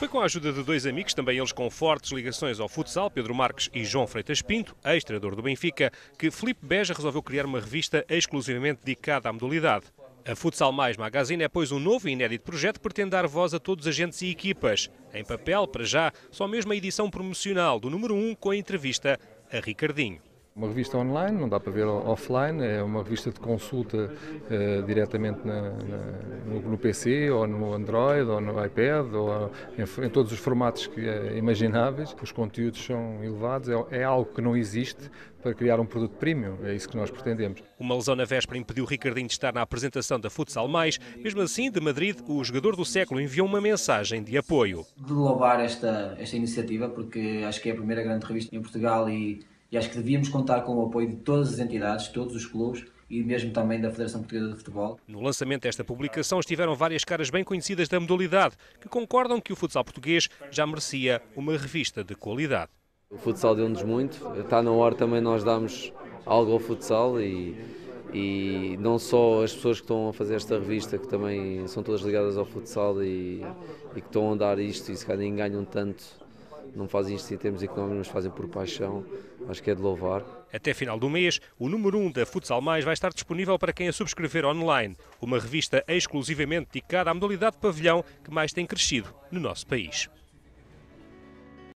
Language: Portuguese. Foi com a ajuda de dois amigos, também eles com fortes ligações ao futsal, Pedro Marques e João Freitas Pinto, ex-treinador do Benfica, que Felipe Beja resolveu criar uma revista exclusivamente dedicada à modalidade. A Futsal Mais Magazine é, pois, um novo e inédito projeto que pretende dar voz a todos os agentes e equipas. Em papel, para já, só mesmo a edição promocional do número 1 com a entrevista a Ricardinho. Uma revista online, não dá para ver offline, é uma revista de consulta diretamente no PC, ou no Android, ou no iPad, ou em todos os formatos imagináveis. Os conteúdos são elevados, é algo que não existe para criar um produto premium, é isso que nós pretendemos. Uma lesão na véspera impediu Ricardinho de estar na apresentação da Futsal Mais. Mesmo assim, de Madrid, o jogador do século enviou uma mensagem de apoio. De louvar esta iniciativa, porque acho que é a primeira grande revista em Portugal e acho que devíamos contar com o apoio de todas as entidades, todos os clubes e mesmo também da Federação Portuguesa de Futebol. No lançamento desta publicação estiveram várias caras bem conhecidas da modalidade, que concordam que o futsal português já merecia uma revista de qualidade. O futsal deu-nos muito, está na hora também nós darmos algo ao futsal e não só as pessoas que estão a fazer esta revista, que também são todas ligadas ao futsal e que estão a dar isto e se calhar nem ganham tanto. Não fazem isto em termos económicos, mas fazem por paixão. Acho que é de louvar. Até final do mês, o número 1 da Futsal Mais vai estar disponível para quem a subscrever online. Uma revista exclusivamente dedicada à modalidade de pavilhão que mais tem crescido no nosso país.